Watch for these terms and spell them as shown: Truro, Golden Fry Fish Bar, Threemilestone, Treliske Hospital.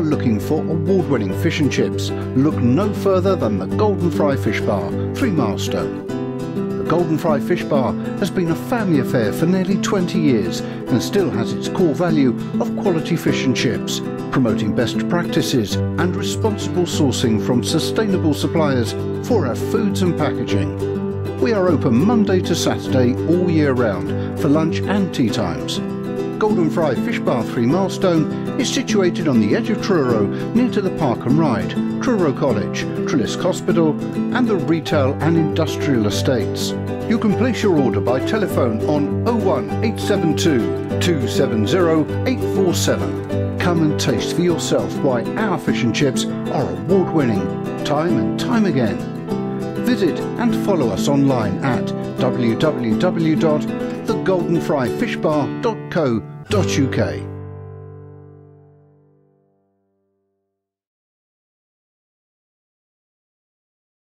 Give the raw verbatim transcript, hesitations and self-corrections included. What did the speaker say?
are looking for award-winning fish and chips, look no further than the Golden Fry Fish Bar, Threemilestone. The Golden Fry Fish Bar has been a family affair for nearly twenty years and still has its core value of quality fish and chips, promoting best practices and responsible sourcing from sustainable suppliers for our foods and packaging. We are open Monday to Saturday all year round for lunch and tea times. Golden Fry Fish Bar Threemilestone is situated on the edge of Truro, near to the Park and Ride, Truro College, Treliske Hospital and the retail and industrial estates. You can place your order by telephone on oh one, eight seven two, two seven oh, eight four seven. Come and taste for yourself why our fish and chips are award-winning time and time again. Visit and follow us online at w w w dot the golden fry fish bar dot co dot u k.